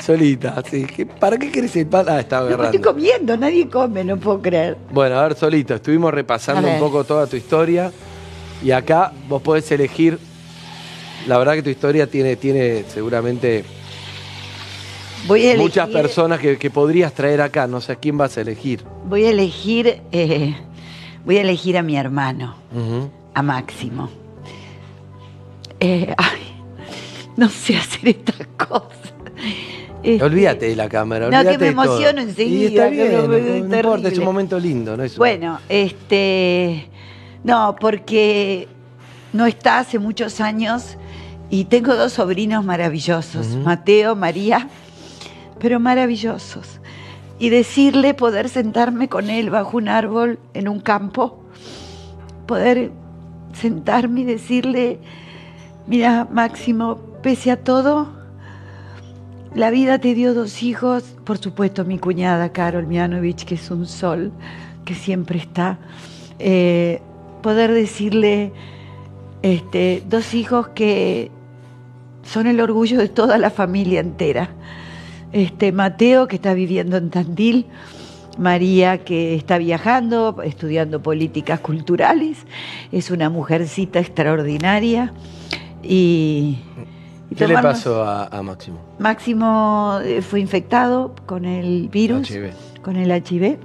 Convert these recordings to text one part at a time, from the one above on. Solita, sí. ¿Para qué querés el pan? Ah, estaba agarrando. No, estoy comiendo, nadie come, no puedo creer. Bueno, a ver, Solita, estuvimos repasando un poco toda tu historia y acá vos podés elegir. La verdad que tu historia tiene seguramente muchas personas que podrías traer acá. No sé a quién vas a elegir. Voy a elegir a mi hermano, a Máximo. No sé hacer estas cosas. Olvídate de la cámara. No, que me emociono enseguida. Y está bien, no importa, es un momento lindo, ¿no? Bueno, no, porque no está hace muchos años y tengo dos sobrinos maravillosos, Mateo, María, pero maravillosos. Y decirle, poder sentarme con él bajo un árbol en un campo, poder sentarme y decirle, mira, Máximo, pese a todo, la vida te dio dos hijos, por supuesto mi cuñada Karol Mianovic, que es un sol, que siempre está. Poder decirle, dos hijos que son el orgullo de toda la familia entera. Mateo, que está viviendo en Tandil, María, que está viajando, estudiando políticas culturales, es una mujercita extraordinaria. ¿Qué le pasó a Máximo? Máximo fue infectado con el virus, con el HIV,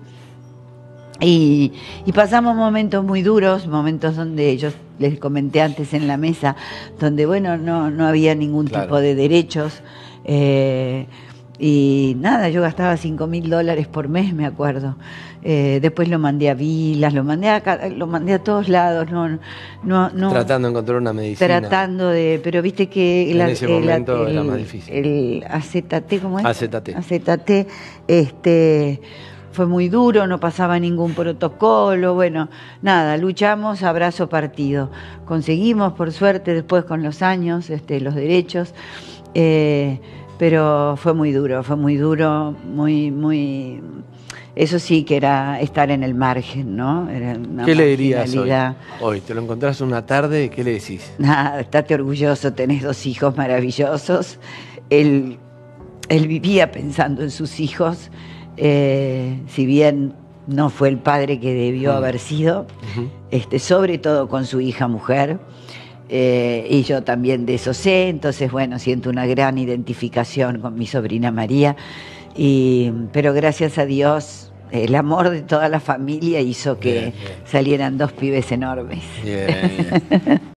y pasamos momentos muy duros, momentos donde yo les comenté antes en la mesa, donde bueno, no había ningún tipo de derechos, y nada, yo gastaba $5.000 por mes, me acuerdo. Después lo mandé a Vilas, lo mandé a todos lados. No, tratando de encontrar una medicina. Pero viste que en ese momento era más difícil. El AZT, ¿cómo es? AZT, fue muy duro, no pasaba ningún protocolo. Bueno, nada, luchamos, abrazo partido. Conseguimos, por suerte, después con los años, los derechos. Pero fue muy duro, muy... Eso sí que era estar en el margen, ¿no? Era una ¿Qué le dirías hoy? ¿Te lo encontrás una tarde? ¿Qué le decís? Nada, estate orgulloso, tenés dos hijos maravillosos. Él vivía pensando en sus hijos, si bien no fue el padre que debió haber sido, sobre todo con su hija mujer. Y yo también de eso sé, entonces bueno, siento una gran identificación con mi sobrina María, pero gracias a Dios el amor de toda la familia hizo que salieran dos pibes enormes.